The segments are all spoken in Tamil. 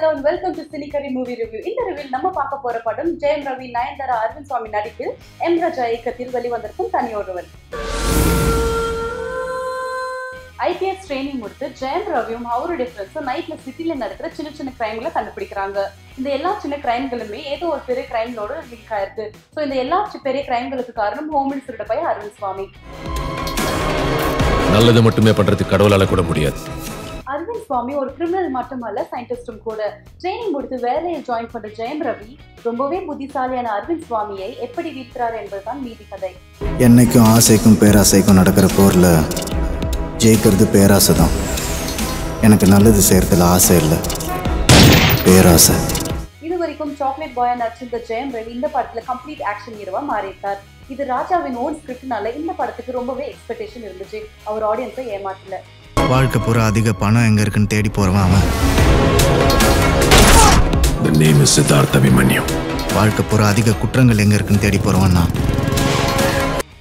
Hello and welcome to Silly Curry Movie Review. In the review, நம்ம பார்க்க போற படம் ஜெயம் ரவி, நயன்தாரா, அரவிந்த் சுவாமி நடிப்பில் எம். ராஜா இயக்கத்தில் வெளிவந்திருக்கும் தனியொருவன். IPS ட்ரெயினிங் முடித்து ஜெயம் ரவியும் அவரு டிஃபரன்ஸும் நைட்ல சிட்டில நடக்கிற சின்ன சின்ன கிரைம்களை கண்டுபிடிக்கிறாங்க. இந்த எல்லா சின்ன கிரைம்களுமே ஏதோ ஒரு பெரிய கிரைம்னோட லிங்க் ஆயிருக்கு. ஸோ இந்த எல்லா பெரிய கிரைம்களுக்கு காரணம் ஹோமில் திருட போய் அரவிந்த் சுவாமி. நல்லது மட்டுமே பண்றதுக்கு கடவுளால கூட முடியாது. அரவிந்த் சுவாமி ஒரு கிரிமினல் மட்டுமல்ல, சயின்டிஸ்டும் கூட. ட்ரெயினிங் முடித்து வேலையை ஜாயின் பண்ற ஜெயம் ரவி ரொம்பவே புத்திசாலியான அரவிந்த் சுவாமியை எப்படி வீழ்த்துறாரு என்பதுதான் மீதி கதை. என்னைக்கும் ஆசைக்கும் பேராசைக்கும் நடக்கிற போர்ல ஜெயிக்கிறது பேராசை தான். எனக்கு நல்லது செய்யறதுல ஆசை இல்லை, பேராசை. இது வரைக்கும் சாக்லேட் பாயா நடிச்சிருந்த ஜெயம் ரவி இந்த படத்துல கம்ப்ளீட் ஆக்ஷன் ஹீரோவா மாறிட்டார். இது ராஜாவின் ஓன் ஸ்கிரிப்ட்னால இந்த படத்துக்கு ரொம்பவே எக்ஸ்பெக்டேஷன் இருந்துச்சு. அவர் ஆடியன்ஸை ஏமாத்தல. வாழ்க்கை பூரா அதிக பணம் எங்க இருக்குன்னு தேடி போறவன் அவன். The name is Siddhartha Abhimanyu. வாழ்க்கை பூரா அதிக குற்றங்கள் எங்க இருக்குன்னு தேடி போறவன் நான்.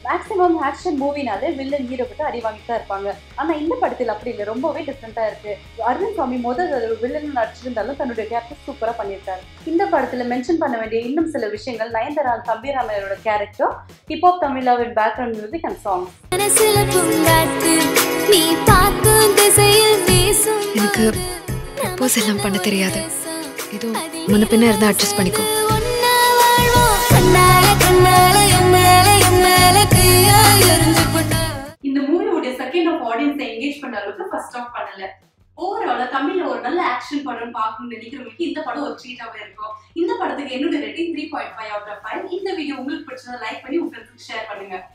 மேக்ஸிமம் ஆக்ஷன் மூவினாலே வில்லன் ஹீரோ கிட்ட அடி வாங்கிட்டு தான் இருப்பாங்க. ஆனா இந்த படத்தில் அப்படி இல்லை, ரொம்பவே டிஃப்ரெண்டா இருக்கு. அரவிந்த் சுவாமி முதல் வில்லன் நடிச்சிருந்தாலும் தன்னுடைய கேரக்டர் சூப்பரா பண்ணியிருக்காரு. இந்த படத்துல மென்ஷன் பண்ண வேண்டிய இன்னும் சில விஷயங்கள், நயன்தாரா தம்பிராமையரோட கேரக்டர், ஹிப்ஹாப் தமிழாவின் பேக்ரவுண்ட் மியூசிக் அண்ட் சாங். எனக்கு ப்ரப்போஸ் எல்லாம் பண்ண தெரியாது. இது முன்ன பின்ன இருந்தா அட்ஜஸ்ட் பண்ணிக்கோ. இந்த மூவி உடைய செகண்ட் ஆஃப் ஆடியன்ஸை என்கேஜ் பண்ண அளவுக்கு ஃபர்ஸ்ட் ஆஃப் பண்ணல. ஓவரால தமிழ்ல ஒரு நல்ல ஆக்ஷன் படம் பார்க்கணும்னு நினைக்கிறவங்களுக்கு இந்த படம் ஒரு ட்ரீட்டாவே இருக்கும். இந்த படத்துக்கு என்னோட ரேட்டிங் 3.5 out of 5. இந்த வீடியோ உங்களுக்கு பிடிச்சதை லைக் பண்ணி உங்க ஃப்ரெண்ட்ஸ்க்கு ஷேர் பண்ணுங்க.